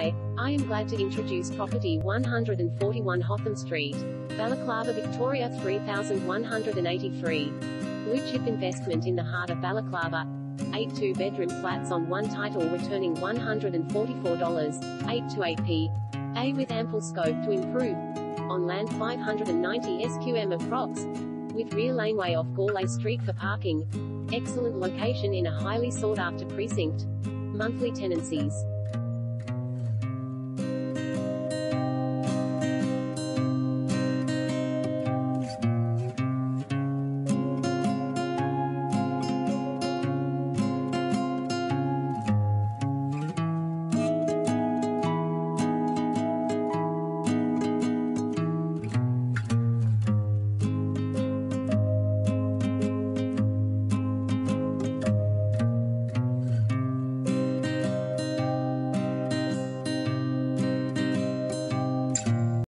Hi, I am glad to introduce property 141 Hotham Street, Balaclava, Victoria 3183. Blue chip investment in the heart of Balaclava. 8 two-bedroom flats on one title returning $144, 8 to 8p. A with ample scope to improve. On land 590 sqm of prox. With rear laneway off Gourlay Street for parking. Excellent location in a highly sought-after precinct. Monthly tenancies.